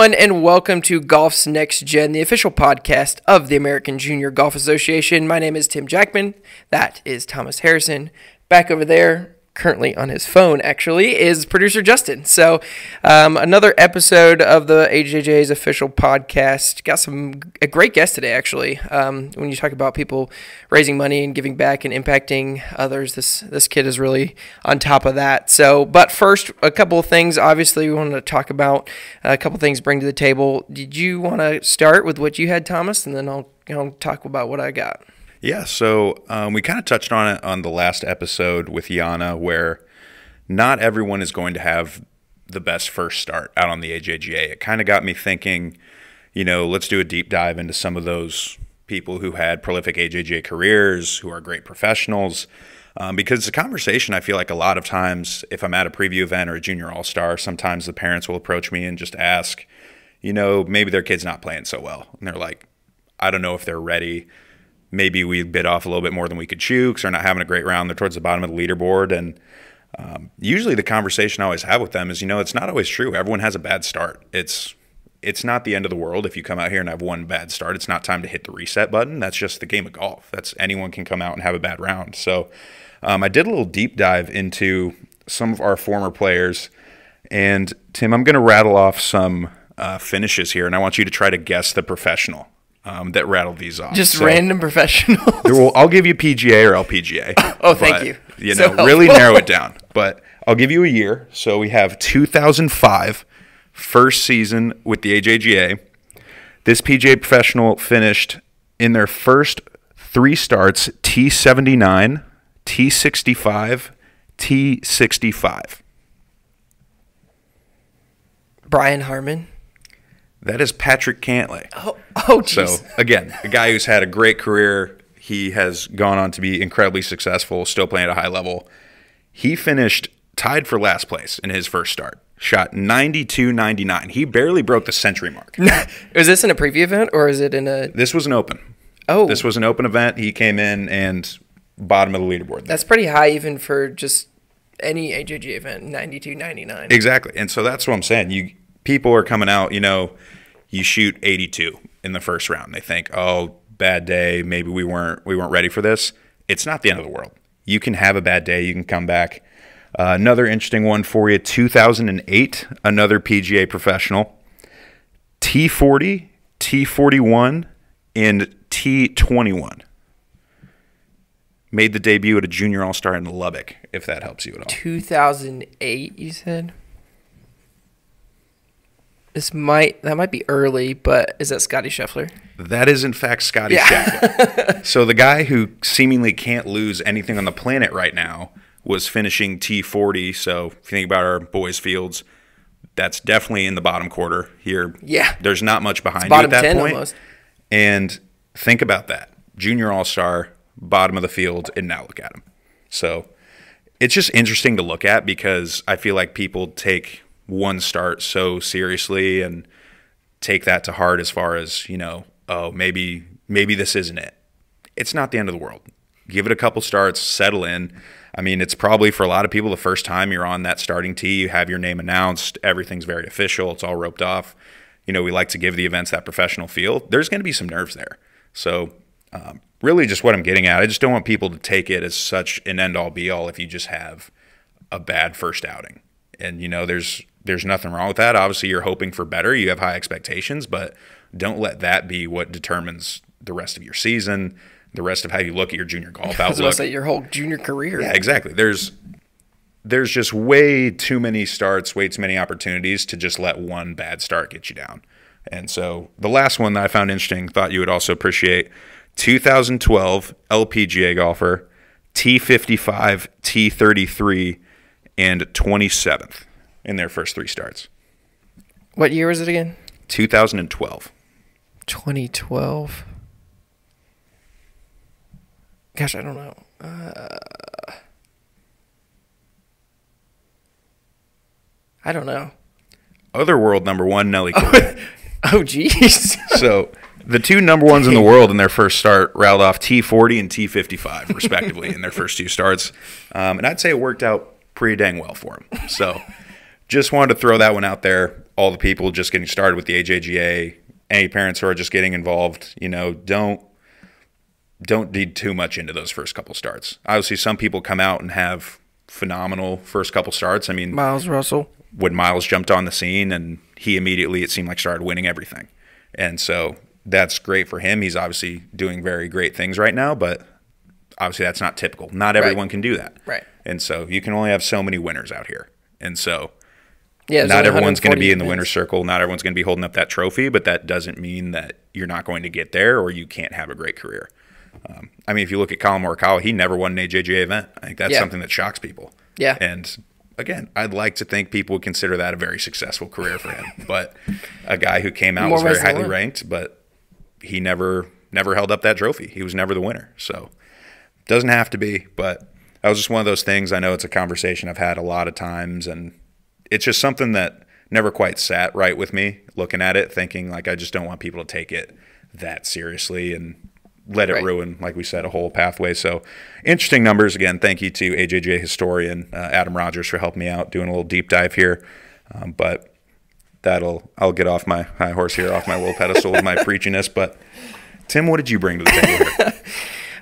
everyone, and welcome to Golf's Next Gen, the official podcast of the American Junior Golf Association. My name is Tim Jackman. That is Thomas Harrison. Back over there, currently on his phone, actually, is producer Justin. So another episode of the AJGA's official podcast. Got a great guest today, actually. When you talk about people raising money and giving back and impacting others, this kid is really on top of that. So, but first, a couple of things. Obviously, we wanted to talk about a couple of things bring to the table. Did you want to start with what you had, Thomas, and then I'll talk about what I got? Yeah, so we kind of touched on it on the last episode with Yana, where not everyone is going to have the best first start out on the AJGA. It kind of got me thinking, you know, let's do a deep dive into some of those people who had prolific AJGA careers, who are great professionals, because it's a conversation I feel like a lot of times if I'm at a preview event or a junior all-star, sometimes the parents will approach me and just ask, you know, maybe their kid's not playing so well. And they're like, I don't know if they're ready. Maybe we bit off a little bit more than we could chew because they're not having a great round. They're towards the bottom of the leaderboard. And usually the conversation I always have with them is, you know, it's not always true. Everyone has a bad start. It's not the end of the world. If you come out here and have one bad start, it's not time to hit the reset button. That's just the game of golf. That's anyone can come out and have a bad round. So I did a little deep dive into some of our former players. And, Tim, I'm going to rattle off some finishes here, and I want you to try to guess the professional that rattled these off. Just so, random professionals. I'll give you PGA or LPGA. Oh, thank you. You know, so really narrow it down. But I'll give you a year. So we have 2005, first season with the AJGA. This PGA professional finished in their first three starts, T79, T65, T65. Brian Harman. That is Patrick Cantlay. Oh, geez. So, again, a guy who's had a great career. He has gone on to be incredibly successful, still playing at a high level. He finished tied for last place in his first start. Shot 92-99. He barely broke the century mark. Is this in a preview event or is it in a... This was an open. Oh. This was an open event. He came in and bottom of the leaderboard. There. That's pretty high even for just any AJGA event, 92-99. Exactly. And so that's what I'm saying. People are coming out, you know, you shoot 82 in the first round. They think, oh, bad day. Maybe we weren't ready for this. It's not the end of the world. You can have a bad day. You can come back. Another interesting one for you, 2008, another PGA professional. T40, T41, and T21. Made the debut at a junior all-star in Lubbock, if that helps you at all. 2008, you said? That might be early, but is that Scotty Scheffler? That is, in fact, Scotty Scheffler. So the guy who seemingly can't lose anything on the planet right now was finishing T40. So if you think about our boys' fields, that's definitely in the bottom quarter here. Yeah. There's not much behind you at that point. Bottom 10 almost. And think about that. Junior all-star, bottom of the field, and now look at him. So it's just interesting to look at because I feel like people take – one start so seriously and take that to heart as far as, you know, oh, maybe this isn't it. It's not the end of the world. Give it a couple starts, settle in. I mean, it's probably for a lot of people the first time you're on that starting tee, you have your name announced, everything's very official, it's all roped off. You know, we like to give the events that professional feel. There's going to be some nerves there. So really just what I'm getting at, I just don't want people to take it as such an end-all be-all if you just have a bad first outing. And, you know, there's nothing wrong with that. Obviously, you're hoping for better. You have high expectations, but don't let that be what determines the rest of your season, the rest of how you look at your junior golf outlook. I was going to say your whole junior career. Yeah, exactly. There's just way too many starts, way too many opportunities to just let one bad start get you down. And so the last one that I found interesting, thought you would also appreciate, 2012 LPGA golfer, T55, T33, and 27th. In their first three starts. What year was it again? 2012. 2012. Gosh, I don't know. I don't know. Other world number one, Nelly Korda. Oh, geez. So the two number ones in the world in their first start rattled off T40 and T55, respectively, in their first two starts. And I'd say it worked out pretty dang well for them. So... Just wanted to throw that one out there. all the people just getting started with the AJGA, any parents who are just getting involved, you know, don't dig too much into those first couple starts. Obviously, some people come out and have phenomenal first couple starts. I mean, Miles Russell. When Miles jumped on the scene and he immediately, it seemed like, started winning everything. And so that's great for him. He's obviously doing very great things right now, but obviously that's not typical. Not everyone can do that. Right. And so you can only have so many winners out here. And so not everyone's going to be in the winner's circle. Not everyone's going to be holding up that trophy, but that doesn't mean that you're not going to get there or you can't have a great career. I mean, if you look at Colin Morikawa, he never won an AJGA event. I think that's something that shocks people. Yeah. And again, I'd like to think people would consider that a very successful career for him. But a guy who came out was very highly ranked, but he never held up that trophy. He was never the winner. So it doesn't have to be, but that was just one of those things. I know it's a conversation I've had a lot of times, and it's just something that never quite sat right with me, looking at it, thinking like I just don't want people to take it that seriously and let it ruin, like we said, a whole pathway. So interesting numbers. Again, thank you to AJGA historian Adam Rogers for helping me out, doing a little deep dive here. But I'll get off my high horse here, off my little pedestal with my preachiness. But Tim, what did you bring to the table here?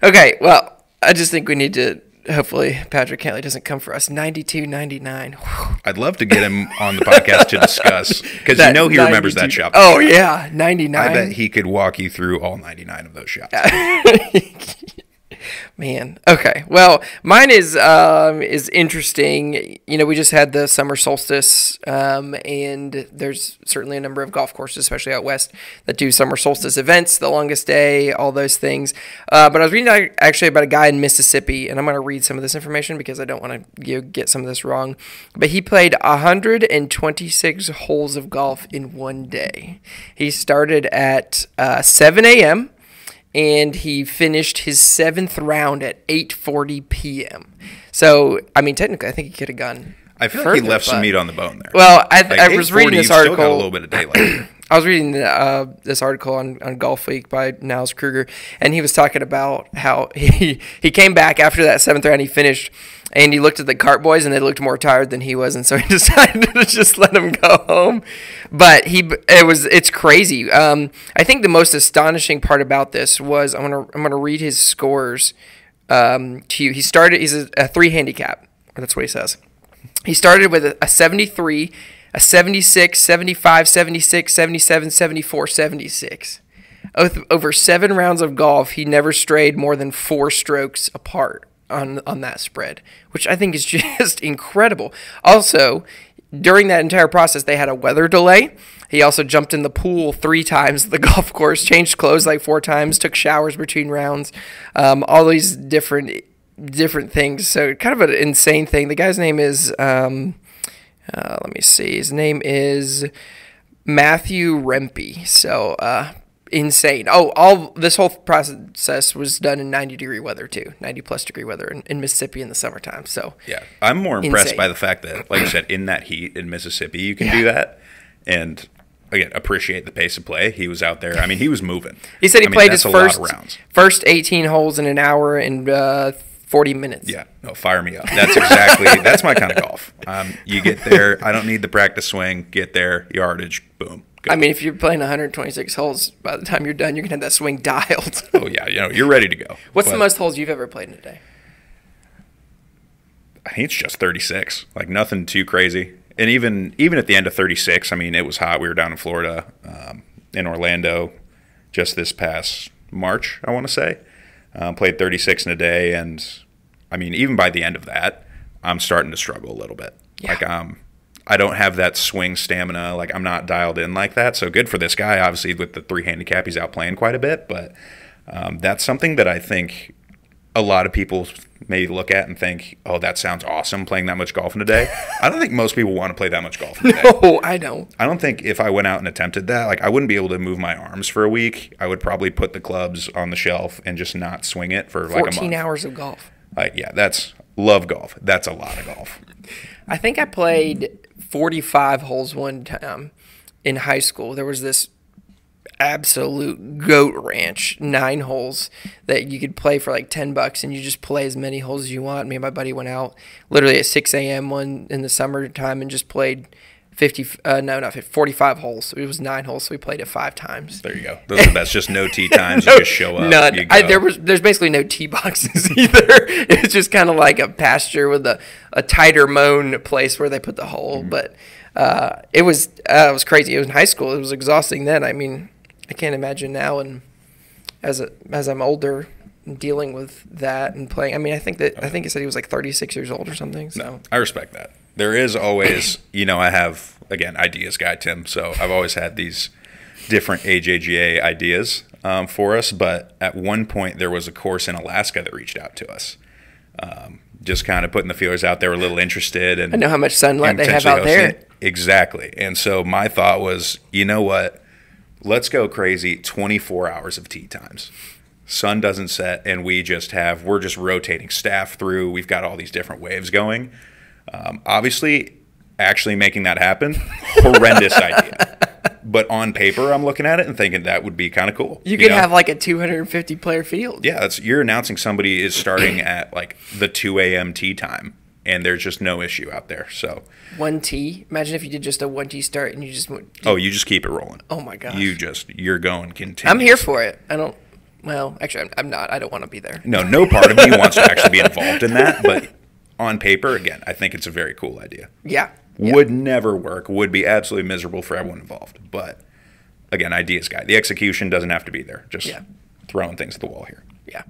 Okay, well, I just think we need to, hopefully Patrick Cantlay doesn't come for us. 92-99. I'd love to get him on the podcast to discuss, because you know he remembers that shot. Oh, yeah, 99. I bet he could walk you through all 99 of those shots. Man. Okay. Well, mine is interesting. You know, we just had the summer solstice, and there's certainly a number of golf courses, especially out west, that do summer solstice events, the longest day, all those things. But I was reading actually about a guy in Mississippi, and I'm going to read some of this information because I don't want to get some of this wrong. But he played 126 holes of golf in one day. He started at 7 a.m., and he finished his 7th round at 8:40 p.m. So, I mean, technically, I think he could have gone further, like he left some meat on the bone there. Well, I was reading this article. Still got a little bit of daylight. I was reading this article on Golf Week by Niles Kruger, and he was talking about how he came back after that 7th round. He finished, and he looked at the cart boys, and they looked more tired than he was, and so he decided to just let them go home. But it's crazy. I think the most astonishing part about this was I'm gonna read his scores to you. He's a 3 handicap. That's what he says. He started with a 73, a 76, 75, 76, 77, 74, 76. Over 7 rounds of golf, he never strayed more than 4 strokes apart on that spread, which I think is just incredible. Also, during that entire process, they had a weather delay. He also jumped in the pool 3 times, the golf course, changed clothes like 4 times, took showers between rounds, all these different things. So kind of an insane thing. The guy's name is let me see. His name is Matthew Rempe. So insane. Oh, this whole process was done in 90-degree weather too, 90-plus-degree weather in Mississippi in the summertime. So yeah, I'm more impressed by the fact that, like you said, in that heat in Mississippi, you can do that. And again, appreciate the pace of play. He was out there. I mean, he was moving. He said he played his first 18 holes in an hour and 40 minutes. Yeah, no, fire me up. That's exactly – that's my kind of golf. You get there. I don't need the practice swing. Get there, yardage, boom. Go. I mean, if you're playing 126 holes, by the time you're done, you're going to have that swing dialed. Oh, yeah. You know, you're ready to go. What's the most holes you've ever played in a day? I think it's just 36. Like, nothing too crazy. And even at the end of 36, I mean, it was hot. We were down in Florida, in Orlando, just this past March, I want to say. Played 36 in a day, and I mean, even by the end of that, I'm starting to struggle a little bit. Yeah. Like, I don't have that swing stamina. Like, I'm not dialed in like that. So good for this guy, obviously, with the 3 handicap, he's out playing quite a bit. But that's something that I think a lot of people may look at and think, oh, that sounds awesome, playing that much golf in a day. I don't think most people want to play that much golf in a day. No, I don't. I don't think if I went out and attempted that, like, I wouldn't be able to move my arms for a week. I would probably put the clubs on the shelf and just not swing it for like a month. 14 hours of golf. Like, yeah, love golf. That's a lot of golf. I think I played 45 holes one time in high school. There was this absolute goat ranch, 9 holes that you could play for like $10, and you just play as many holes as you want. Me and my buddy went out literally at 6 a.m. one in the summertime and just played 45 holes. It was 9 holes, so we played it 5 times. There you go. That's just no tee times. No, you just show up. None. There's basically no tee boxes either. It's just kind of like a pasture with a tighter mown place where they put the hole. Mm-hmm. But it was crazy. It was in high school. It was exhausting then. I mean, I can't imagine now. And as I'm older, dealing with that and playing. I mean, I think he said he was like 36 years old or something. So no, I respect that. There is always, I have, again, ideas guy, Tim. So I've always had these different AJGA ideas for us. But at one point, there was a course in Alaska that reached out to us. Just kind of putting the feelers out. They were a little interested. And I know how much sunlight they have out there. Exactly. And so my thought was, you know what? Let's go crazy. 24 hours of tee times. Sun doesn't set, and we're just rotating staff through. We've got all these different waves going. Obviously, actually making that happen, horrendous idea. But on paper, I'm looking at it and thinking that would be kind of cool. You could have like a 250-player field. Yeah, you're announcing somebody is starting at like the 2 a.m. tee time, and there's just no issue out there. So one tee. Imagine if you did just a one tee start and you just went. Oh, you just keep it rolling. Oh my gosh. You're going continuously. I'm here for it. Well, actually, I'm not. I don't want to be there. No, no part of me wants to actually be involved in that. But on paper, again, I think it's a very cool idea. Yeah. Would never work. Would be absolutely miserable for everyone involved. But, again, ideas guy. The execution doesn't have to be there. Just throwing things at the wall here. Yeah.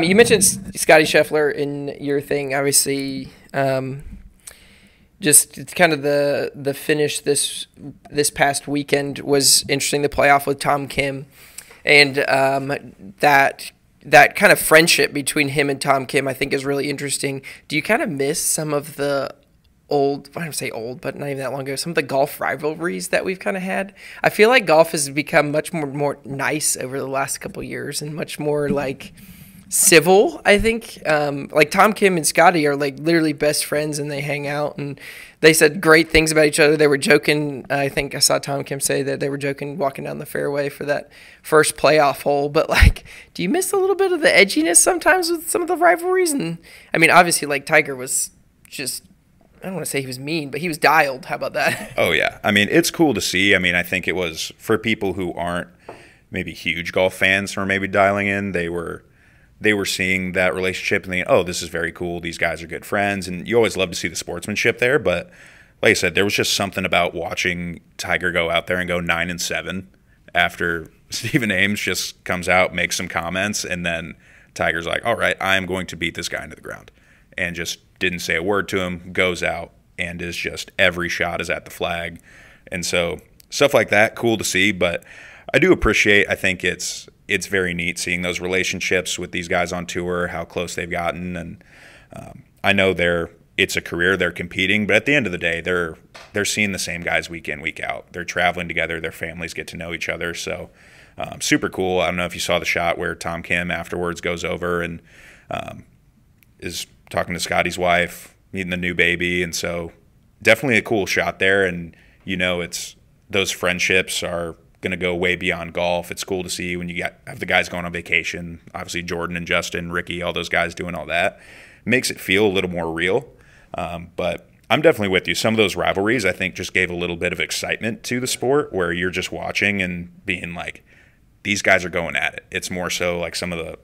You mentioned Scotty Scheffler in your thing. Obviously, just kind of the finish this past weekend was interesting. The playoff with Tom Kim. And that kind of friendship between him and Tom Kim, I think, is really interesting. Do you kind of miss some of the old, I don't say old, but not even that long ago, some of the golf rivalries that we've kind of had? I feel like golf has become much more nice over the last couple of years and much more, like, civil, I think. Like, Tom Kim and Scotty are, like, literally best friends, and they hang out, and they said great things about each other. They were joking. I think I saw Tom Kim say that they were joking walking down the fairway for that first playoff hole. But, like, do you miss a little bit of the edginess sometimes with some of the rivalries? And, I mean, obviously, like, Tiger was just – I don't want to say he was mean, but he was dialed. How about that? Oh, yeah. I mean, it's cool to see. I mean, I think it was – for people who aren't maybe huge golf fans or maybe dialing in, they were seeing that relationship and thinking, oh, this is very cool. These guys are good friends. And you always love to see the sportsmanship there. But like I said, there was just something about watching Tiger go out there and go 9-7 after Stephen Ames just comes out, makes some comments, and then Tiger's like, all right, I'm going to beat this guy into the ground. And just didn't say a word to him, goes out, and is just every shot is at the flag. And so stuff like that, cool to see. But I do appreciate, I think it's very neat seeing those relationships with these guys on tour, how close they've gotten. And I know it's a career, they're competing, but at the end of the day, they're seeing the same guys week in, week out. They're traveling together. Their families get to know each other. So super cool. I don't know if you saw the shot where Tom Kim afterwards goes over and is talking to Scotty's wife, meeting the new baby. And so definitely a cool shot there. And, it's those friendships are going to go way beyond golf. It's cool to see when you have the guys going on vacation, obviously Jordan and Justin, Ricky, all those guys doing all that. Makes it feel a little more real. But I'm definitely with you. Some of those rivalries, I think, just gave a little bit of excitement to the sport where you're just watching and being like, these guys are going at it. It's more so like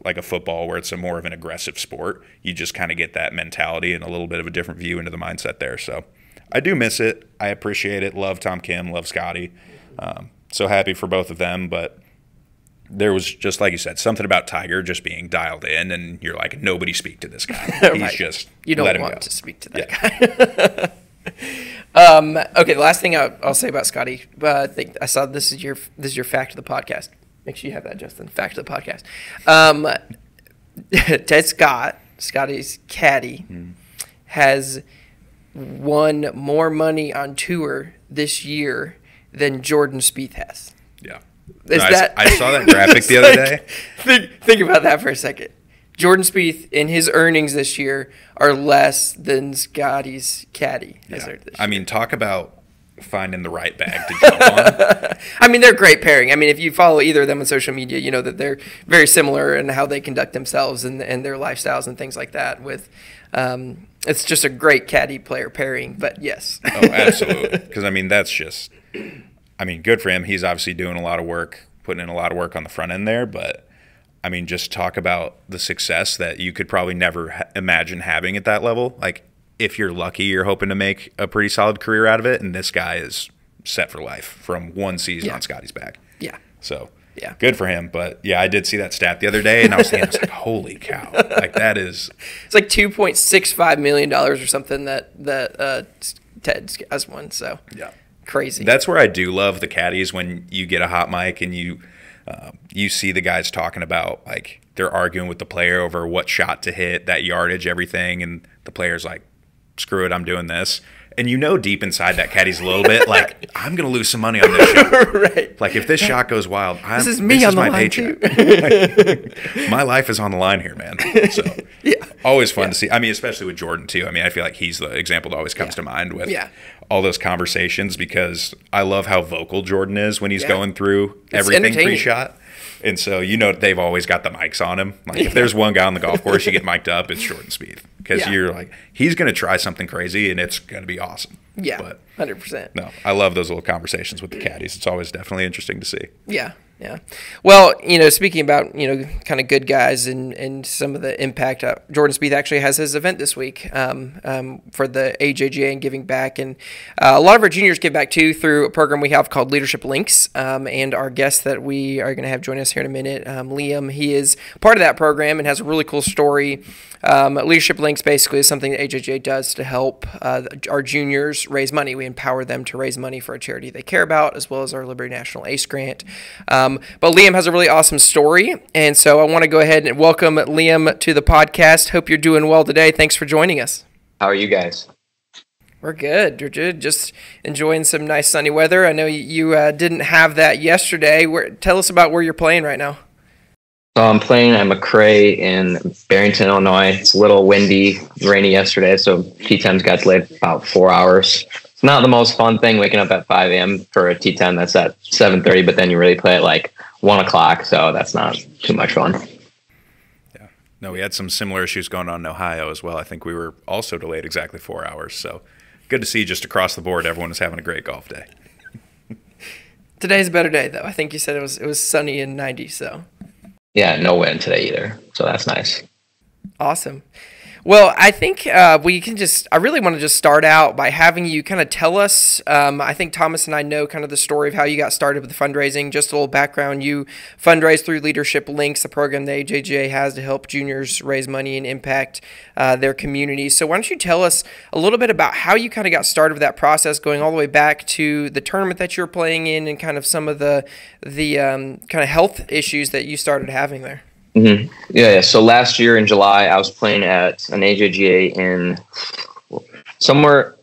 like a football where it's more of an aggressive sport. You just kind of get that mentality and a little bit of a different view into the mindset there. So I do miss it. I appreciate it. Love Tom Kim, love Scotty. So happy for both of them, but there was just, like you said, something about Tiger just being dialed in, and you're like, nobody speak to this guy. He's right. You don't want to speak to that guy. Okay, the last thing I'll say about Scotty, I think I saw this is your fact of the podcast. Make sure you have that, Justin. Fact of the podcast. Ted Scott, Scotty's caddy, has won more money on tour this year than Jordan Spieth has. Yeah. I saw that graphic the other day. Think about that for a second. Jordan Spieth in his earnings this year are less than Scotty's caddy. Yeah. I mean, talk about finding the right bag to jump on. I mean, they're a great pairing. I mean, if you follow either of them on social media, you know that they're very similar in how they conduct themselves and their lifestyles and things like that with It's just a great caddy player pairing, but yes. Oh, absolutely. Because, I mean, that's just, I mean, good for him. He's obviously doing a lot of work, putting in a lot of work on the front end there. But, I mean, just talk about the success that you could probably never imagine having at that level. Like, if you're lucky, you're hoping to make a pretty solid career out of it. And this guy is set for life from one season on Scotty's back. Yeah. So, yeah, good for him. But, yeah, I did see that stat the other day, and I was thinking, I was like, holy cow. Like, that is – it's like $2.65 million or something that Ted has won. So, yeah, crazy. That's where I do love the caddies, when you get a hot mic and you see the guys talking about, like, they're arguing with the player over what shot to hit, that yardage, everything, and the player's like, screw it, I'm doing this. And you know deep inside that caddy's a little bit like, I'm going to lose some money on this shot. Right. Like, if this shot goes wild, this is my paycheck. Like, my life is on the line here, man. So yeah, always fun to see. I mean, especially with Jordan too. I mean, I feel like he's the example that always comes to mind with all those conversations, because I love how vocal Jordan is when he's going through everything pre-shot. And so, you know, they've always got the mics on him. Like, if there's one guy on the golf course you get mic'd up, it's Jordan Spieth. Because you're like, he's going to try something crazy, and it's going to be awesome. Yeah, but 100%. No, I love those little conversations with the caddies. It's always definitely interesting to see. Yeah, yeah. Well, you know, speaking about, you know, kind of good guys and some of the impact, Jordan Spieth actually has his event this week for the AJGA and giving back. And a lot of our juniors give back, too, through a program we have called Leadership Links. And our guest that we are going to have join us here in a minute, Liam, he is part of that program and has a really cool story. Leadership Links basically is something that AJGA does to help our juniors raise money. We empower them to raise money for a charity they care about, as well as our Liberty National Ace Grant. But Liam has a really awesome story, and so I want to go ahead and welcome Liam to the podcast. Hope you're doing well today. Thanks for joining us. How are you guys? We're good. We're good. Just enjoying some nice sunny weather. I know you didn't have that yesterday. Tell us about where you're playing right now. So I'm playing at McRae in Barrington, Illinois. It's a little windy, rainy yesterday, so tee times got delayed about 4 hours. It's not the most fun thing waking up at 5 a.m. for a tee time that's at 7:30, but then you really play at like 1 o'clock, so that's not too much fun. Yeah. No, we had some similar issues going on in Ohio as well. I think we were also delayed exactly 4 hours, so good to see just across the board everyone is having a great golf day. Today's a better day, though. I think you said it was sunny and 90, so... Yeah, no wind today either, so that's nice. Awesome. Well, I think we can just – I really want to just start out by having you kind of tell us I think Thomas and I know kind of the story of how you got started with the fundraising. Just a little background. You fundraise through Leadership Links, the program that AJGA has to help juniors raise money and impact their communities. So why don't you tell us a little bit about how you kind of got started with that process, going all the way back to the tournament that you were playing in and kind of some of the kind of health issues that you started having there. Mm-hmm. Yeah. So last year in July, I was playing at an AJGA in somewhere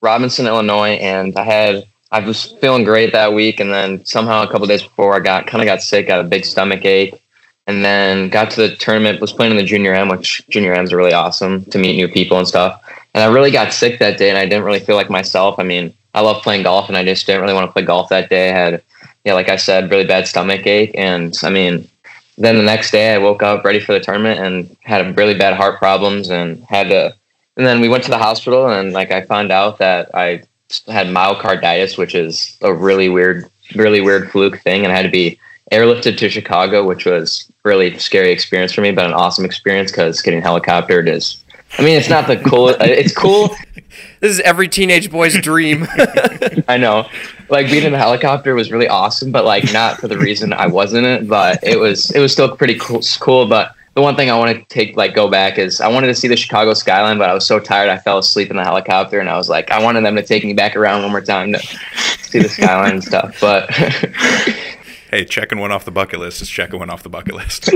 Robinson, Illinois, and I was feeling great that week, and then somehow a couple of days before, I got sick, got a big stomach ache, and then got to the tournament. Was playing in the Junior M, which Junior M's are really awesome to meet new people and stuff. And I really got sick that day, and I didn't really feel like myself. I mean, I love playing golf, and I just didn't really want to play golf that day. I had, yeah, like I said, really bad stomach ache, and I mean. Then the next day I woke up ready for the tournament and had really bad heart problems and then we went to the hospital, and like I found out that I had myocarditis, which is a really weird fluke thing, and I had to be airlifted to Chicago, which was really scary experience for me, but an awesome experience, because getting helicoptered is, I mean, it's not the coolest. It's cool. This is every teenage boy's dream. I know. Like, being in a helicopter was really awesome, but like not for the reason I was in it. But it was still pretty cool. But the one thing I want to go back is I wanted to see the Chicago skyline, but I was so tired I fell asleep in the helicopter, and I was like, I wanted them to take me back around one more time to see the skyline and stuff. But hey, checking one off the bucket list is checking one off the bucket list.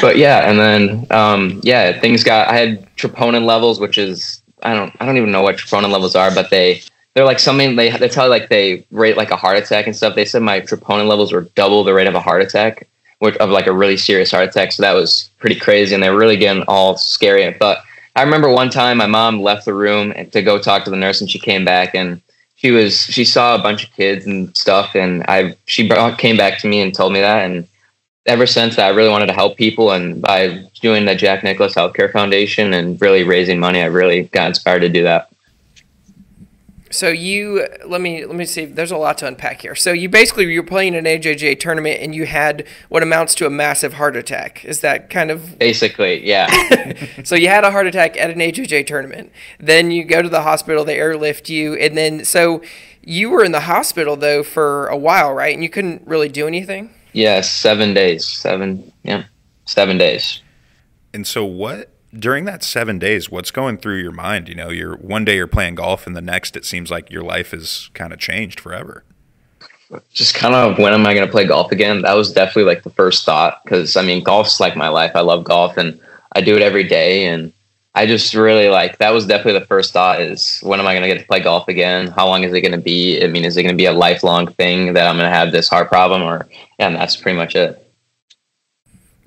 But yeah, and then I had troponin levels, which is I don't even know what troponin levels are, but they're like something they tell you, like they rate like a heart attack and stuff. They said my troponin levels were double the rate of a heart attack, which of like a really serious heart attack. So that was pretty crazy, and they're really getting all scary. But I remember one time my mom left the room to go talk to the nurse, and she came back and she saw a bunch of kids and stuff, and she came back to me and told me that, and ever since that, I really wanted to help people. And by doing the Jack Nicklaus Healthcare Foundation and really raising money, I really got inspired to do that. So you, let me see, there's a lot to unpack here. So you basically, you're playing an AJGA tournament and you had what amounts to a massive heart attack. Is that kind of? Basically, yeah. So you had a heart attack at an AJGA tournament. Then you go to the hospital, they airlift you. And then, so you were in the hospital though for a while, right? And you couldn't really do anything? Yeah, 7 days, yeah, 7 days. And so what? During that 7 days, what's going through your mind? You know, you're one day you're playing golf and the next it seems like your life is kind of changed forever. Just kind of, when am I going to play golf again? That was definitely like the first thought, because I mean, golf's like my life. I love golf and I do it every day. And I just really like, that was definitely the first thought is, when am I going to get to play golf again? How long is it going to be? I mean, is it going to be a lifelong thing that I'm going to have this heart problem? Or, and that's pretty much it.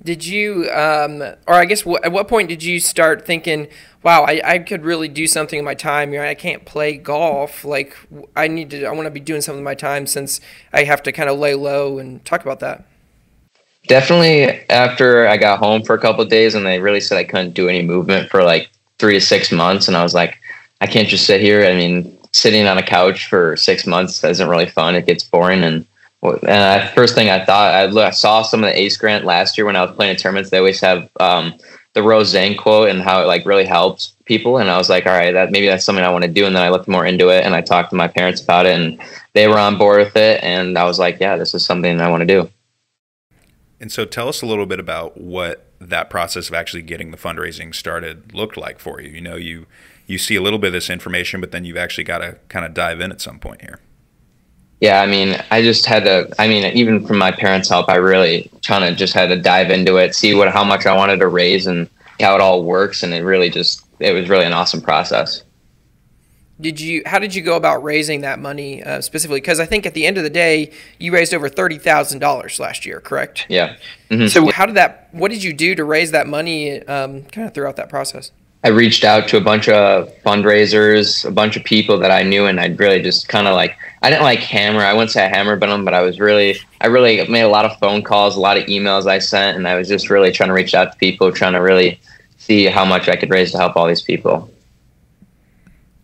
Did you, or I guess at what point did you start thinking, wow, I could really do something in my time. You know, I can't play golf. Like I want to be doing something in my time since I have to kind of lay low. And talk about that. Definitely after I got home for a couple of days and they really said I couldn't do any movement for like 3 to 6 months. And I was like, I can't just sit here. I mean, sitting on a couch for 6 months isn't really fun. It gets boring. And first thing I thought, I saw some of the Ace Grant last year when I was playing in tournaments. They always have the Roseanne quote and how it like really helps people. And I was like, all right, maybe that's something I want to do. And then I looked more into it and I talked to my parents about it and they were on board with it. And I was like, yeah, this is something I want to do. And so tell us a little bit about what that process of actually getting the fundraising started looked like for you. You know, you see a little bit of this information, but then you've actually got to kind of dive in at some point here. Yeah, I mean, even from my parents' help, I really had to dive into it, see how much I wanted to raise and how it all works. And it was really an awesome process. How did you go about raising that money specifically? Because I think at the end of the day, you raised over $30,000 last year, correct? Yeah. Mm-hmm. So what did you do to raise that money kind of throughout that process? I reached out to a bunch of fundraisers, a bunch of people that I knew, and I'd really just kind of like, I didn't like hammer. I wouldn't say I hammered them, but I really made a lot of phone calls, a lot of emails I sent, and I was just really trying to reach out to people, trying to really see how much I could raise to help all these people.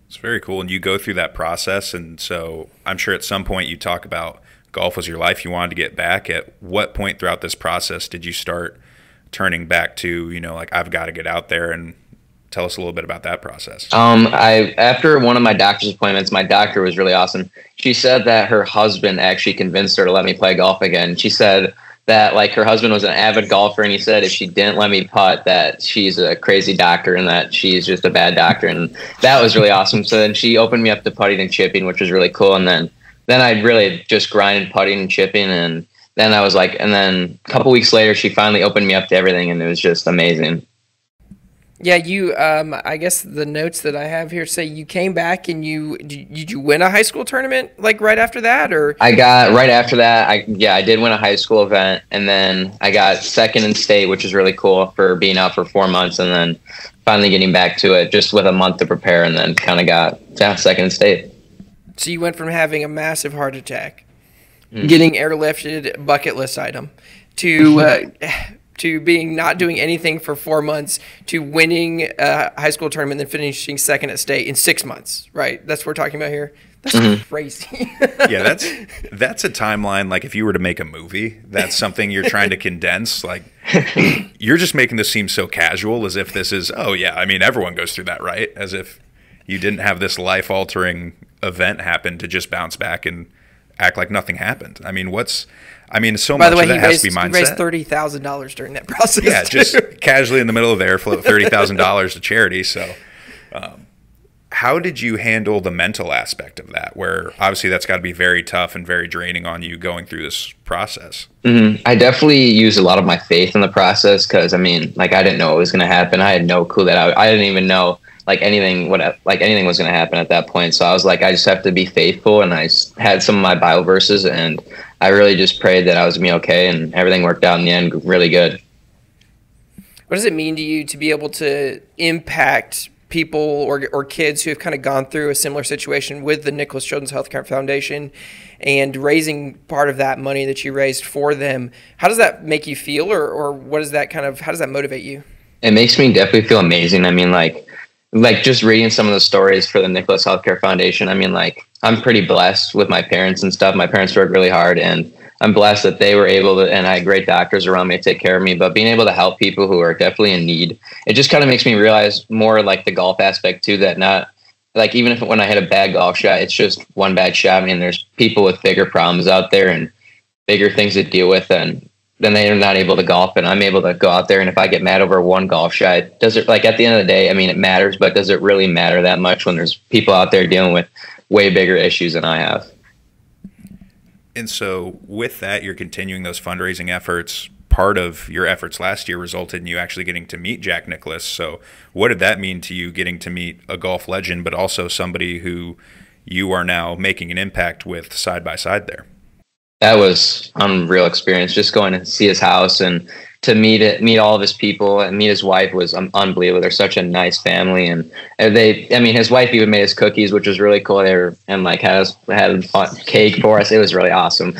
It's very cool. And you go through that process. And so I'm sure at some point you talk about golf was your life. You wanted to get back. At what point throughout this process did you start turning back to, you know, like, I've got to get out there? And tell us a little bit about that process. After one of my doctor's appointments, my doctor was really awesome. She said that her husband actually convinced her to let me play golf again. She said that like her husband was an avid golfer, and he said if she didn't let me putt, that she's a crazy doctor and that she's just a bad doctor. And that was really awesome. So then she opened me up to putting and chipping, which was really cool. And then I really just grinded putting and chipping. And then I was like, and then a couple weeks later, she finally opened me up to everything, and it was just amazing. Yeah, you. I guess the notes that I have here say you came back and did you win a high school tournament like right after that, or? I did win a high school event, and then I got second in state, which is really cool for being out for 4 months, and then finally getting back to it just with a month to prepare, and then kind of got second in state. So you went from having a massive heart attack, getting airlifted, bucket list item, to. To being not doing anything for 4 months, to winning a high school tournament and then finishing second at state in 6 months, right? That's what we're talking about here. That's crazy. Yeah, that's a timeline. Like if you were to make a movie, that's something you're trying to condense. Like you're just making this seem so casual, as if this is, oh yeah, I mean, everyone goes through that, right? As if you didn't have this life-altering event happen to just bounce back and act like nothing happened. I mean, so much of that has to be mindset. By the way, he raised $30,000 during that process. Yeah, too. Just casually in the middle of the airflow, $30,000 to charity. So how did you handle the mental aspect of that, where obviously that's got to be very tough and very draining on you going through this process? Mm-hmm. I definitely used a lot of my faith in the process because, I mean, like I didn't know what was going to happen. I had no clue that I didn't even know anything was going to happen at that point. So I was like, I just have to be faithful. And I had some of my Bible verses and I really just prayed that I was going to be okay. And everything worked out in the end really good. What does it mean to you to be able to impact people or kids who have kind of gone through a similar situation with the Nicholas Children's Healthcare Foundation and raising part of that money that you raised for them. How does that make you feel, or what does that kind of, how does that motivate you? It makes me definitely feel amazing. I mean, like just reading some of the stories for the Nicholas Healthcare Foundation. I mean, like, I'm pretty blessed with my parents and stuff. My parents worked really hard, and I'm blessed that they were able to, and I had great doctors around me to take care of me, but being able to help people who are definitely in need, it just kind of makes me realize more like the golf aspect too, that not like, even if when I hit a bad golf shot, it's just one bad shot. I mean, there's people with bigger problems out there and bigger things to deal with, and then they're not able to golf, and I'm able to go out there. And if I get mad over one golf shot, does it, like, at the end of the day, I mean, it matters, but does it really matter that much when there's people out there dealing with way bigger issues than I have? And so with that, you're continuing those fundraising efforts. Part of your efforts last year resulted in you actually getting to meet Jack Nicklaus. So what did that mean to you, getting to meet a golf legend, but also somebody who you are now making an impact with side by side there? That was an unreal experience. Just going to see his house and to meet all of his people and meet his wife was unbelievable. They're such a nice family, and they, I mean, his wife even made us cookies, which was really cool. They were, and like had cake for us. It was really awesome.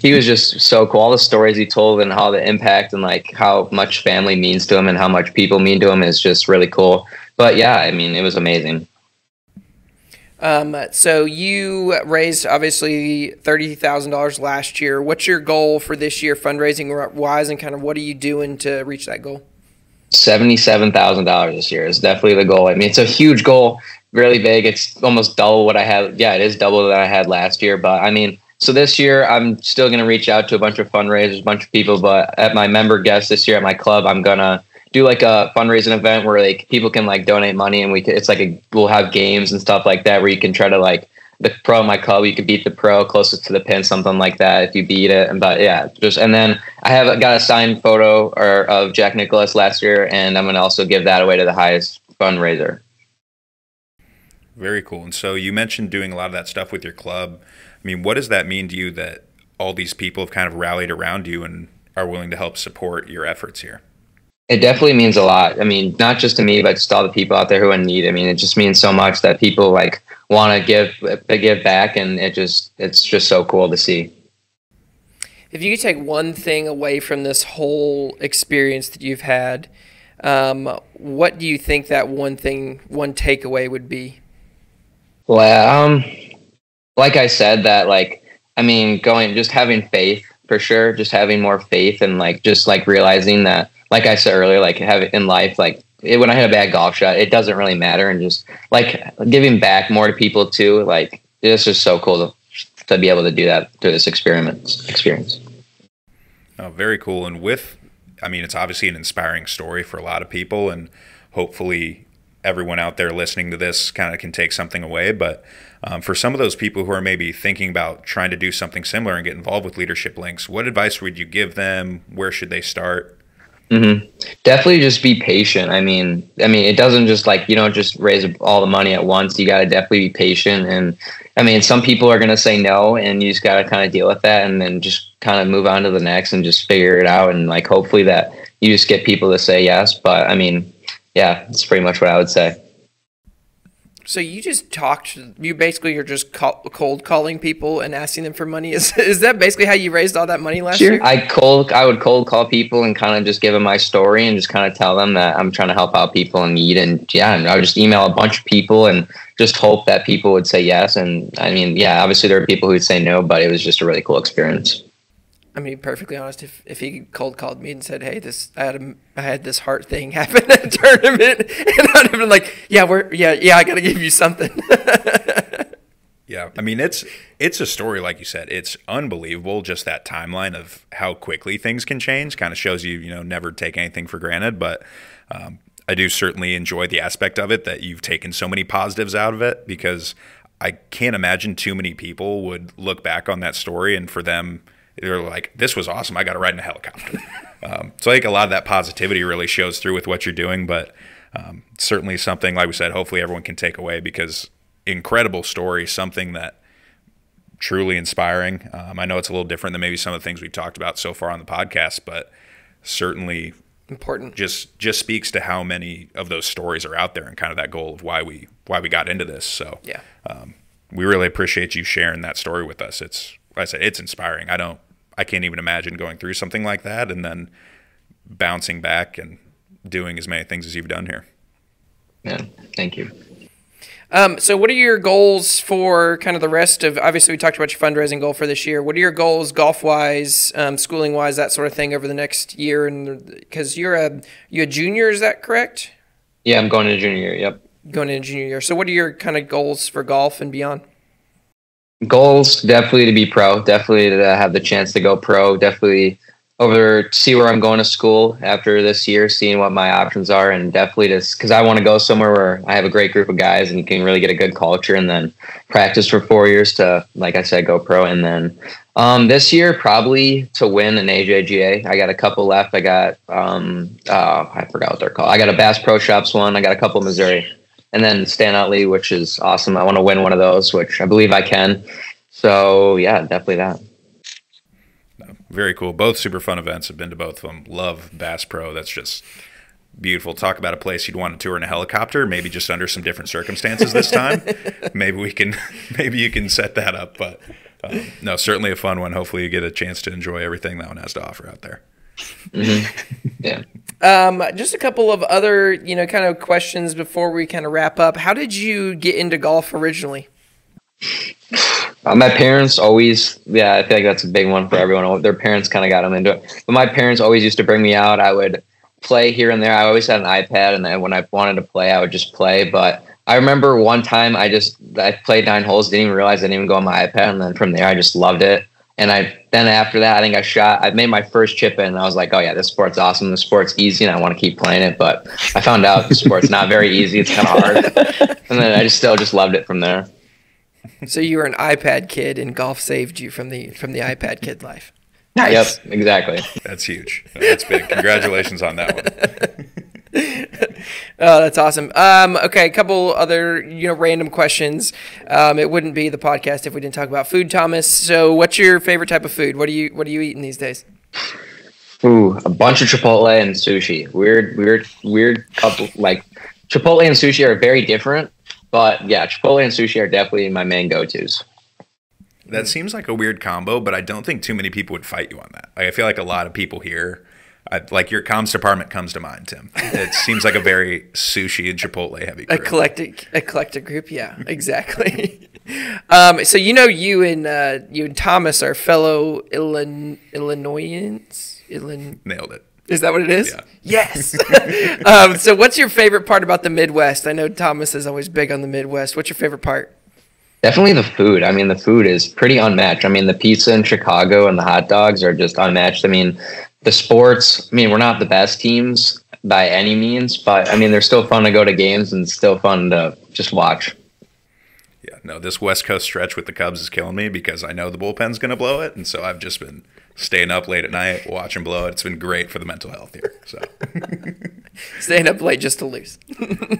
He was just so cool. All the stories he told and how the impact and like how much family means to him and how much people mean to him is just really cool. But yeah, I mean, it was amazing. So you raised obviously $30,000 last year. What's your goal for this year fundraising wise, and kind of what are you doing to reach that goal? $77,000 this year is definitely the goal. I mean, it's a huge goal, really big. It's almost double what I had. Yeah, it is double that I had last year. But I mean, so this year I'm still going to reach out to a bunch of fundraisers, a bunch of people, but at my member guest this year at my club, I'm going to do like a fundraising event where like people can like donate money, and we can, it's like a, we'll have games and stuff like that where you can try to like the pro in my club, you could beat the pro closest to the pin, something like that if you beat it. And but yeah, just, and then I have got a signed photo of Jack Nicklaus last year, and I'm going to also give that away to the highest fundraiser. Very cool. And so you mentioned doing a lot of that stuff with your club. I mean, what does that mean to you that all these people have kind of rallied around you and are willing to help support your efforts here? It definitely means a lot. I mean, not just to me, but just all the people out there who are in need. I mean, it just means so much that people like want to give back, and it's just so cool to see. If you could take one thing away from this whole experience that you've had, what do you think that one takeaway would be? Well, like I said, that like, I mean, just having faith for sure, just having more faith, and like just like realizing that, like I said earlier, like have it in life, like when I hit a bad golf shot, it doesn't really matter. And just like giving back more to people too. Like, it's just so cool to be able to do that through this experience. Oh, very cool. And I mean, it's obviously an inspiring story for a lot of people, and hopefully everyone out there listening to this kind of can take something away. But for some of those people who are maybe thinking about trying to do something similar and get involved with Leadership Links, what advice would you give them? Where should they start? Mm-hmm. Definitely just be patient. I mean, it doesn't just like, you don't just raise all the money at once. You got to definitely be patient. And I mean, some people are going to say no, and you just got to kind of deal with that, and then just kind of move on to the next and just figure it out. And like, hopefully that you just get people to say yes. But I mean, yeah, that's pretty much what I would say. So you just you're just cold calling people and asking them for money. Is that basically how you raised all that money last year? I would cold call people and kind of just give them my story and just kind of tell them that I'm trying to help out people in need. And yeah, and I would just email a bunch of people and just hope that people would say yes. And I mean, yeah, obviously there are people who would say no, but it was just a really cool experience. I mean, perfectly honest, if he cold called me and said, hey, I had this heart thing happen at a tournament, and I'd have been like, yeah, I got to give you something. Yeah. I mean, it's a story, like you said, it's unbelievable. Just that timeline of how quickly things can change kind of shows you, never take anything for granted. But I do certainly enjoy the aspect of it that you've taken so many positives out of it, because I can't imagine too many people would look back on that story and for them, they're like, this was awesome. I got to ride in a helicopter. So I think a lot of that positivity really shows through with what you're doing, but certainly something, like we said, hopefully everyone can take away, because incredible story, something that truly inspiring. I know it's a little different than maybe some of the things we've talked about so far on the podcast, but certainly important. Just speaks to how many of those stories are out there and kind of that goal of why we got into this. So yeah, we really appreciate you sharing that story with us. It's, like I said, it's inspiring. I can't even imagine going through something like that and then bouncing back and doing as many things as you've done here. Man, thank you. So what are your goals for kind of the rest of, obviously we talked about your fundraising goal for this year. What are your goals golf-wise, schooling-wise, that sort of thing over the next year? And because you're a junior, is that correct? Yeah, I'm going into junior year, yep. Going into junior year. So what are your kind of goals for golf and beyond? Goals, definitely to be pro, definitely to have the chance to go pro, definitely see where I'm going to school after this year, seeing what my options are, and definitely just because I want to go somewhere where I have a great group of guys and can really get a good culture, and then practice for 4 years to, like I said, go pro. And then this year probably to win an AJGA. I got a couple left. I got I forgot what they're called. I got a Bass Pro Shops one. I got a couple of Missouri, and then Standout League, which is awesome. I want to win one of those, which I believe I can. So yeah, definitely that. Very cool. Both super fun events. I've been to both of them. Love Bass Pro. That's just beautiful. Talk about a place you'd want to tour in a helicopter, maybe just under some different circumstances this time. maybe you can set that up. But no, certainly a fun one. Hopefully you get a chance to enjoy everything that one has to offer out there. Mm-hmm. Yeah. Just a couple of other, kind of questions before we kind of wrap up. How did you get into golf originally? My parents always, I feel like that's a big one for everyone. Their parents kind of got them into it. But my parents always used to bring me out. I would play here and there. I always had an iPad, and then when I wanted to play, I would just play. But I remember one time I played 9 holes, didn't even realize I didn't even go on my iPad. And then from there, I just loved it. And then after that, I think I made my first chip in, and I was like, oh yeah, this sport's awesome. This sport's easy, and I want to keep playing it. But I found out the sport's not very easy. It's kind of hard. And then I just loved it from there. So you were an iPad kid, and golf saved you from the iPad kid life. Nice. Yep, exactly. That's huge. That's big. Congratulations on that one. Oh, that's awesome. Okay, a couple other random questions. It wouldn't be the podcast if we didn't talk about food, Thomas. So, what's your favorite type of food? What are you eating these days? Ooh, a bunch of Chipotle and sushi. Weird couple. Like Chipotle and sushi are very different. But yeah, Chipotle and sushi are definitely my main go-tos. That seems like a weird combo, but I don't think too many people would fight you on that. I feel like a lot of people here, like your comms department comes to mind, Tim. It seems like a very sushi and Chipotle heavy group. Eclectic group, yeah, exactly. So you and Thomas are fellow Illinoisans. Nailed it. Is that what it is? Yeah. Yes. So what's your favorite part about the Midwest? I know Thomas is always big on the Midwest. What's your favorite part? Definitely the food. I mean, the food is pretty unmatched. I mean, the pizza in Chicago and the hot dogs are just unmatched. I mean, the sports, we're not the best teams by any means, but they're still fun to go to games and still fun to just watch. Yeah, no, this West Coast stretch with the Cubs is killing me because I know the bullpen's going to blow it, and so I've just been staying up late at night, watch and blow it. It's been great for the mental health here. So staying up late just to lose.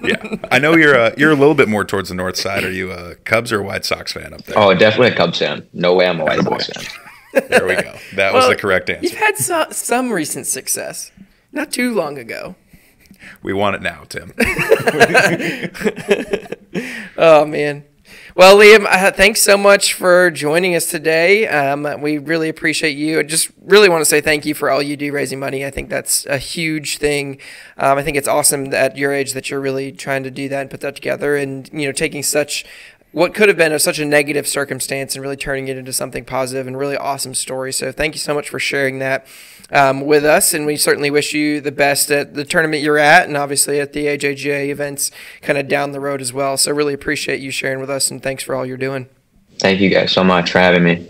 Yeah, I know you're a little bit more towards the north side. Are you a Cubs or a White Sox fan up there? Oh, definitely a Cubs fan. No way I'm a White Sox fan. There we go. That was the correct answer. You've had some recent success, not too long ago. We want it now, Tim. Oh man. Well, Liam, thanks so much for joining us today. We really appreciate you. I just really want to say thank you for all you do raising money. I think that's a huge thing. I think it's awesome that at your age that you're really trying to do that and put that together and, taking such what could have been such a negative circumstance and really turning it into something positive and really awesome story. So thank you so much for sharing that with us. And we certainly wish you the best at the tournament you're at and obviously at the AJGA events kind of down the road as well. So really appreciate you sharing with us and thanks for all you're doing. Thank you guys so much for having me.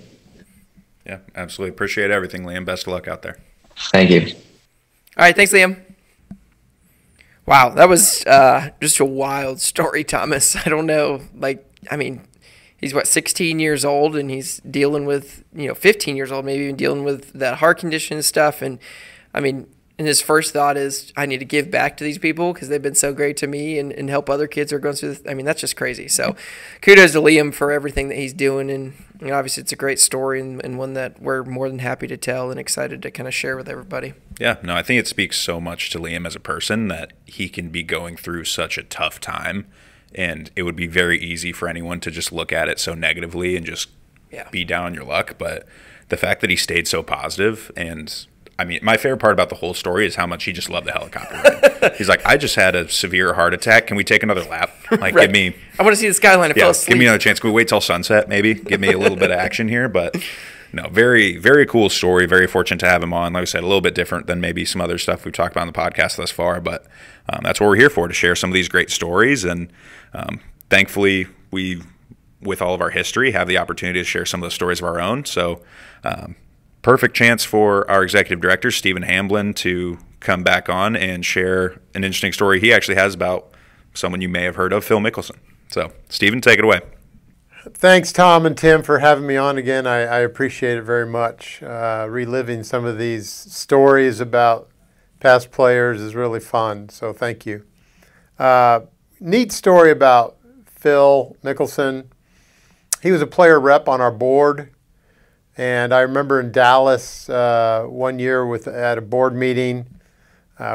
Yeah, absolutely. Appreciate everything, Liam. Best of luck out there. Thank you. All right. Thanks, Liam. Wow. That was just a wild story, Thomas. I don't know. He's 16 years old and he's dealing with, 15 years old, maybe even dealing with that heart condition and stuff. And And his first thought is, I need to give back to these people because they've been so great to me and help other kids who are going through this. I mean, that's just crazy. So kudos to Liam for everything that he's doing. And you know, obviously it's a great story and one that we're more than happy to tell and excited to kind of share with everybody. Yeah, no, I think it speaks so much to Liam as a person that he can be going through such a tough time. And it would be very easy for anyone to just look at it so negatively and just be down on your luck. But the fact that he stayed so positive and – I mean, my favorite part about the whole story is how much he just loved the helicopter ride. He's like, I just had a severe heart attack. Can we take another lap? Like, give me. I want to see the skyline. Yeah, give me another chance. Can we wait till sunset? Maybe give me a little bit of action here. But no, very, very cool story. Very fortunate to have him on. Like I said, a little bit different than maybe some other stuff we've talked about on the podcast thus far. But that's what we're here for, to share some of these great stories. And thankfully, we, with all of our history, have the opportunity to share some of the stories of our own. So, perfect chance for our executive director, Stephen Hamblin, to come back on and share an interesting story he actually has about someone you may have heard of, Phil Mickelson. So, Stephen, take it away. Thanks, Tom and Tim, for having me on again. I appreciate it very much. Reliving some of these stories about past players is really fun, so thank you. Neat story about Phil Mickelson. He was a player rep on our board. And I remember in Dallas one year at a board meeting,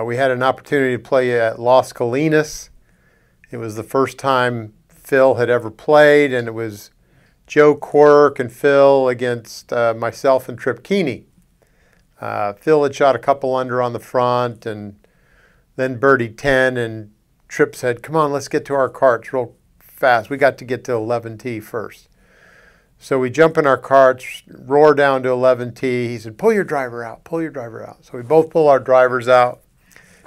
we had an opportunity to play at Las Colinas. It was the first time Phil had ever played, and it was Joe Quirk and Phil against myself and Trip Keeney. Phil had shot a couple under on the front and then birdied 10, and Trip said, come on, let's get to our carts real fast. We got to get to 11T first. So we jump in our carts, roar down to 11T. He said, pull your driver out, pull your driver out. So we both pull our drivers out.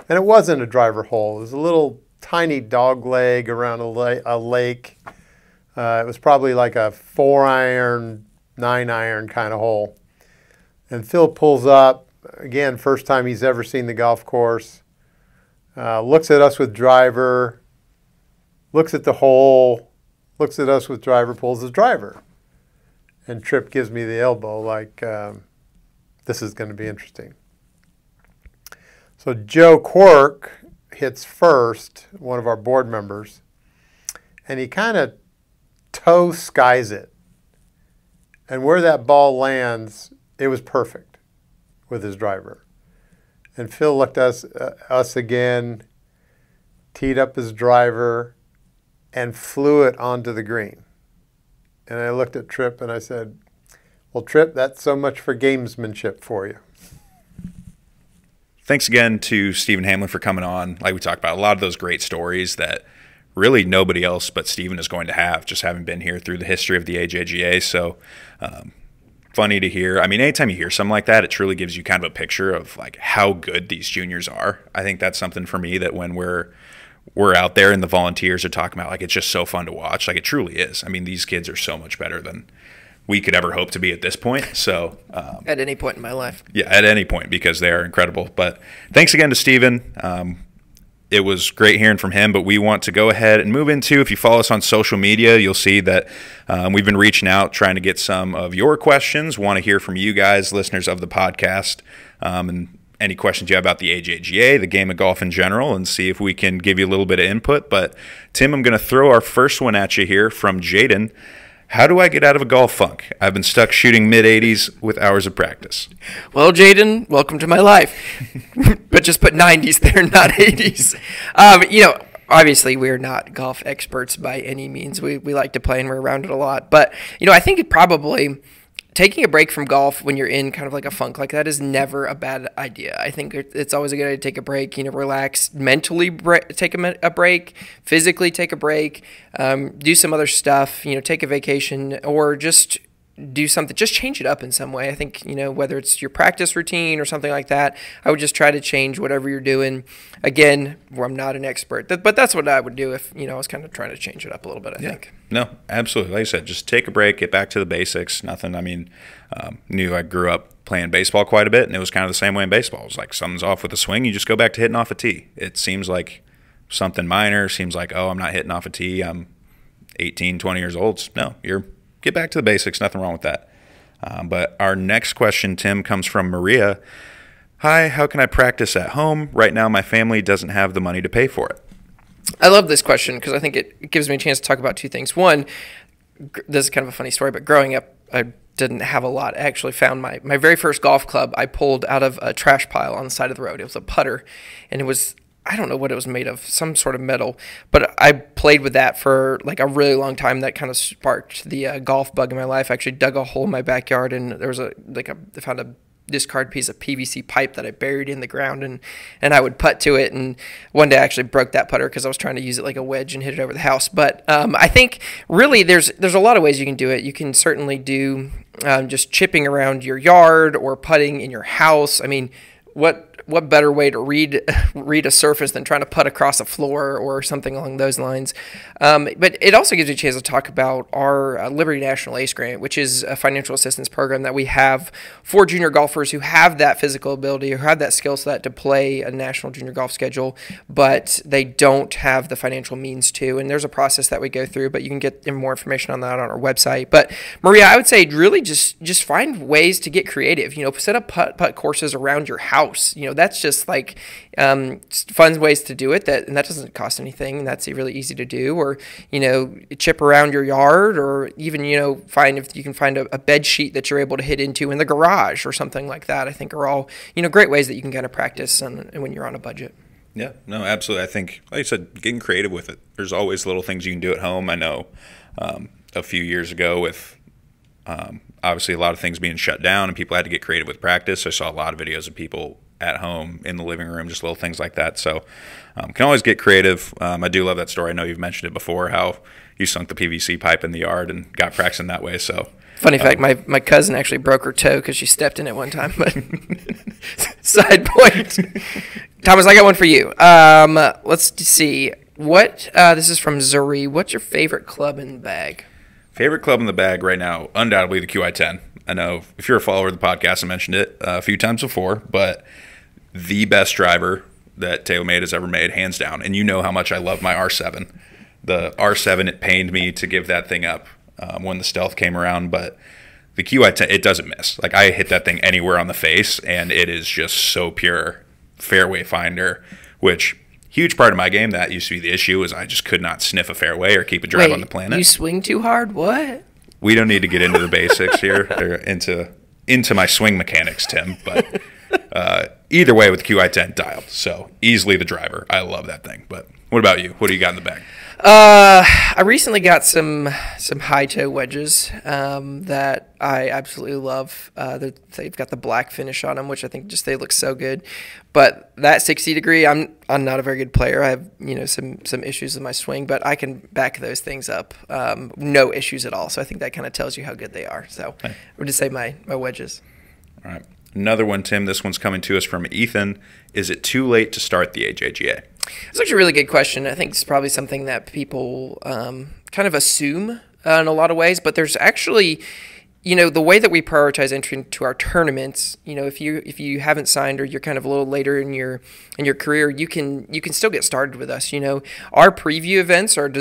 And it wasn't a driver hole. It was a little tiny dog leg around a lake. It was probably like a 4-iron, 9-iron kind of hole. And Phil pulls up. Again, first time he's ever seen the golf course. Looks at us with driver. Looks at the hole. Looks at us with driver, pulls his driver. And Tripp gives me the elbow like, this is going to be interesting. So Joe Quirk hits first, one of our board members, and he kind of toe skies it. And where that ball lands, it was perfect with his driver. And Phil looked at us again, teed up his driver, and flew it onto the green. And I looked at Tripp and I said, well, Tripp, that's so much for gamesmanship for you. Thanks again to Stephen Hamblin for coming on. Like we talked about, a lot of those great stories that really nobody else but Stephen is going to have, just having been here through the history of the AJGA. So funny to hear. I mean, anytime you hear something like that, it truly gives you kind of a picture of like how good these juniors are. I think that's something for me that when we're out there and the volunteers are talking about, like, it's just so fun to watch. Like, it truly is. I mean, these kids are so much better than we could ever hope to be at this point. So at any point in my life. Yeah, at any point, because they are incredible. But thanks again to Stephen. It was great hearing from him, but we want to go ahead and move into, if you follow us on social media, you'll see that we've been reaching out, trying to get some of your questions. Want to hear from you guys, listeners of the podcast, and any questions you have about the AJGA, the game of golf in general, and see if we can give you a little bit of input. But, Tim, I'm going to throw our first one at you here from Jaden. How do I get out of a golf funk? I've been stuck shooting mid-80s with hours of practice. Well, Jaden, welcome to my life. But just put 90s there, not 80s. You know, obviously, we're not golf experts by any means. We like to play and we're around it a lot. But, you know, I think it probably – taking a break from golf when you're in kind of like a funk like that is never a bad idea. I think it's always a good idea to take a break, you know, relax, mentally take a break, physically take a break, do some other stuff, you know, take a vacation or just do something, just change it up in some way. I think, you know, whether it's your practice routine or something like that, I would just try to change whatever you're doing. Again, I'm not an expert, but that's what I would do if, you know, I was kind of trying to change it up a little bit, I think. No, absolutely. Like I said, just take a break, get back to the basics, nothing. I mean, I grew up playing baseball quite a bit, and it was kind of the same way in baseball. It was like something's off with the swing, you just go back to hitting off a tee. It seems like something minor, seems like, oh, I'm not hitting off a tee, I'm 18, 20 years old. No, get back to the basics. Nothing wrong with that. But our next question, Tim, comes from Maria. Hi, how can I practice at home? Right now, my family doesn't have the money to pay for it. I love this question because I think it gives me a chance to talk about two things. One, this is kind of a funny story, but growing up, I didn't have a lot. I actually found my very first golf club I pulled out of a trash pile on the side of the road. It was a putter, and it was, I don't know what it was made of, some sort of metal. But I played with that for like a really long time. That kind of sparked the golf bug in my life. I actually dug a hole in my backyard, and there was I found a discard piece of PVC pipe that I buried in the ground, and I would putt to it. And one day I actually broke that putter because I was trying to use it like a wedge and hit it over the house. But I think really there's a lot of ways you can do it. You can certainly do just chipping around your yard or putting in your house. I mean, what better way to read a surface than trying to putt across a floor or something along those lines? But it also gives you a chance to talk about our Liberty National Ace Grant, which is a financial assistance program that we have for junior golfers who have that physical ability, who have that skill set to play a national junior golf schedule, but they don't have the financial means to. And there's a process that we go through, but you can get more information on that on our website. But Maria, I would say really just find ways to get creative. You know, set up putt courses around your house. You know, that's just like fun ways to do it, and that doesn't cost anything, and that's really easy to do. Or, you know, chip around your yard, or even, you know, find if you can find a bed sheet that you're able to hit into in the garage or something like that, I think are all, you know, great ways that you can kind of practice and when you're on a budget. Yeah, no, absolutely. I think, like you said, getting creative with it. There's always little things you can do at home. I know a few years ago with obviously a lot of things being shut down and people had to get creative with practice. I saw a lot of videos of people at home in the living room, just little things like that. So can always get creative. I do love that story. I know you've mentioned it before, how you sunk the PVC pipe in the yard and got practicing that way. So funny fact, my cousin actually broke her toe because she stepped in it one time. But side point. Thomas, I got one for you. Let's see. This is from Zuri. What's your favorite club in the bag? Favorite club in the bag right now, undoubtedly the QI10. I know if you're a follower of the podcast, I mentioned it a few times before, but the best driver that TaylorMade has ever made, hands down. And you know how much I love my R7. The R7, it pained me to give that thing up when the Stealth came around, but the QI10, it doesn't miss. Like, I hit that thing anywhere on the face, and it is just so pure. Fairway finder, which huge part of my game, that used to be the issue, is I just could not sniff a fairway or keep a drive on the planet. You swing too hard? What? We don't need to get into the basics here. They're into my swing mechanics, Tim, but either way with QI10 dialed, so easily the driver. I love that thing. But what about you? What do you got in the bag? I recently got some high toe wedges that I absolutely love. They've got the black finish on them, which I think just they look so good. But that 60-degree, I'm not a very good player. I have, you know, some issues with my swing, but I can back those things up, no issues at all. So I think that kind of tells you how good they are. So I would just say my wedges. All right, another one, Tim. This one's coming to us from Ethan. Is it too late to start the AJGA? It's actually a really good question. I think it's probably something that people kind of assume in a lot of ways, but there's actually, you know, the way that we prioritize entry into our tournaments, you know, if you haven't signed or you're kind of a little later in your career, you can still get started with us. You know, our preview events are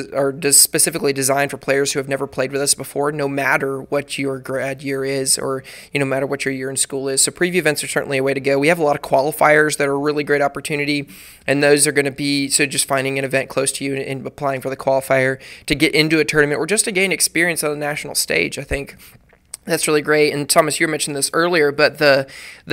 specifically designed for players who have never played with us before, no matter what your grad year is, or, you know, no matter what your year in school is. So preview events are certainly a way to go. We have a lot of qualifiers that are a really great opportunity, and those are going to be, so just finding an event close to you and applying for the qualifier to get into a tournament or just to gain experience on the national stage, I think. That's really great. And Thomas, you mentioned this earlier, but the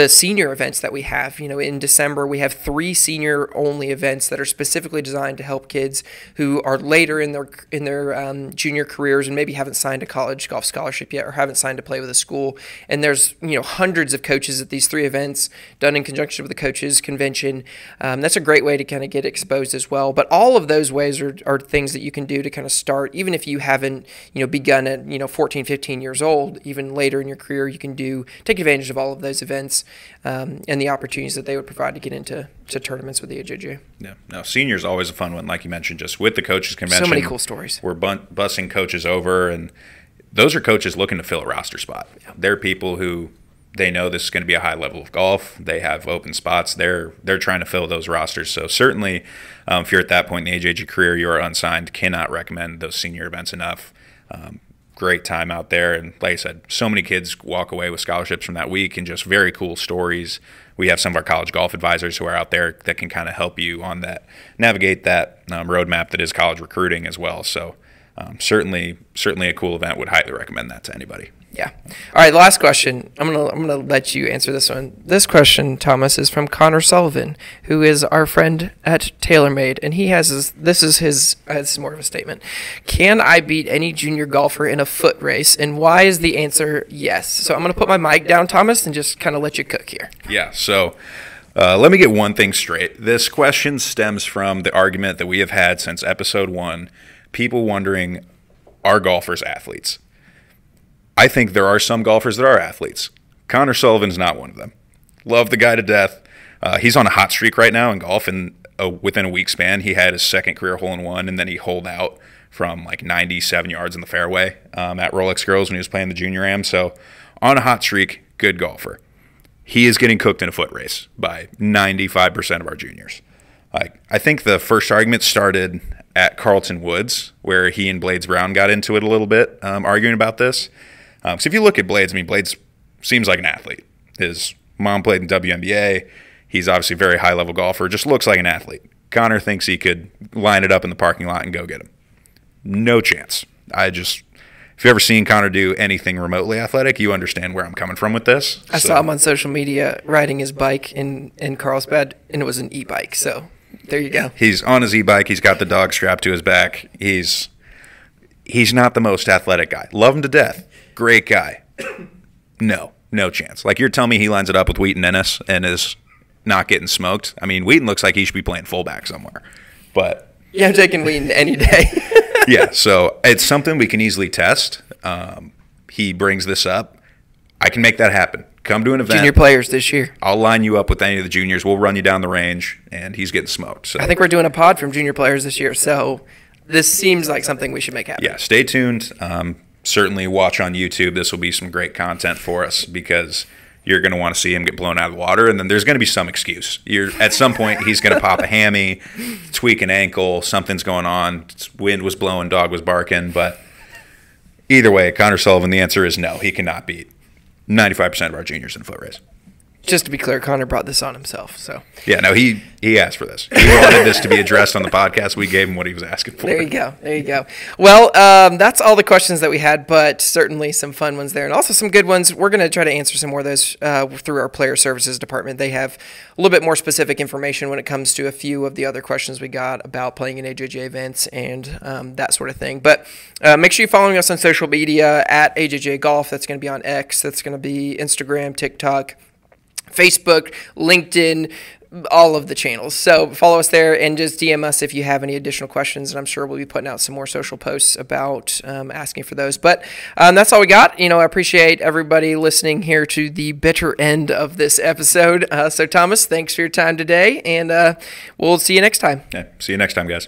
senior events that we have, you know, in December, we have 3 senior-only events that are specifically designed to help kids who are later in their junior careers and maybe haven't signed a college golf scholarship yet or haven't signed to play with a school. And there's, you know, hundreds of coaches at these 3 events done in conjunction with the coaches convention. That's a great way to kind of get exposed as well. But all of those ways are things that you can do to kind of start, even if you haven't, you know, begun at, you know, 14, 15 years old, even later in your career, you can take advantage of all of those events and the opportunities that they would provide to get into tournaments with the AJGA. Yeah, no, senior is always a fun one, like you mentioned, just with the coaches convention. So many cool stories. We're bussing coaches over, and those are coaches looking to fill a roster spot. Yeah. They're people who they know this is going to be a high level of golf. They have open spots. They're trying to fill those rosters. So certainly, if you're at that point in the AJGA career, you are unsigned. Cannot recommend those senior events enough. great time out there. And like I said, so many kids walk away with scholarships from that week and just very cool stories. We have some of our college golf advisors who are out there that can kind of help you on that, navigate that roadmap that is college recruiting as well. So certainly a cool event. Would highly recommend that to anybody. Yeah. All right, last question. I'm gonna let you answer this one. This question, Thomas, is from Connor Sullivan, who is our friend at TaylorMade, and he has his, this is his, it's more of a statement. Can I beat any junior golfer in a foot race, and why is the answer yes? So I'm gonna put my mic down, Thomas, and just kind of let you cook here. Yeah. So let me get one thing straight. This question stems from the argument that we have had since episode one. People wondering, are golfers athletes? I think there are some golfers that are athletes. Connor Sullivan's not one of them. Love the guy to death. He's on a hot streak right now in golf, and within a week span, he had his second career hole-in-one, and then he holed out from like 97 yards in the fairway at Rolex Girls when he was playing the Junior Am. So on a hot streak, good golfer. He is getting cooked in a foot race by 95% of our juniors. I think the first argument started at Carlton Woods, where he and Blades Brown got into it a little bit, arguing about this. So if you look at Blades, I mean, Blades seems like an athlete. His mom played in WNBA. He's obviously a very high-level golfer, just looks like an athlete. Connor thinks he could line it up in the parking lot and go get him. No chance. If you've ever seen Connor do anything remotely athletic, you understand where I'm coming from with this. I saw him on social media riding his bike in Carlsbad, and it was an e-bike, so... There you go. He's on his e-bike. He's got the dog strapped to his back. He's not the most athletic guy. Love him to death. Great guy. No chance. Like, you're telling me he lines it up with Wheaton Ennis and is not getting smoked. I mean, Wheaton looks like he should be playing fullback somewhere. But yeah, I'm taking Wheaton any day. Yeah, so it's something we can easily test. He brings this up. I can make that happen. Come to an event. Junior players this year. I'll line you up with any of the juniors. We'll run you down the range, and he's getting smoked. So I think we're doing a pod from junior players this year, so this seems like something we should make happen. Yeah, stay tuned. Certainly watch on YouTube. This will be some great content for us because you're going to want to see him get blown out of the water, and then there's going to be some excuse. At some point, he's going to pop a hammy, tweak an ankle, something's going on. Wind was blowing, dog was barking. But either way, Connor Sullivan, the answer is no, he cannot beat 95% of our juniors in foot race. Just to be clear, Connor brought this on himself. So yeah, no, he asked for this. He wanted this to be addressed on the podcast. We gave him what he was asking for. There you go. There you go. Well, that's all the questions that we had, but certainly some fun ones there and also some good ones. We're going to try to answer some more of those through our player services department. They have a little bit more specific information when it comes to a few of the other questions we got about playing in AJGA events and that sort of thing. But make sure you're following us on social media at AJGA Golf. That's going to be on X. That's going to be Instagram, TikTok, Facebook, LinkedIn, all of the channels. So follow us there and just DM us if you have any additional questions. And I'm sure we'll be putting out some more social posts about asking for those. But that's all we got. You know, I appreciate everybody listening here to the bitter end of this episode. So Thomas, thanks for your time today, and we'll see you next time. Yeah, see you next time, guys.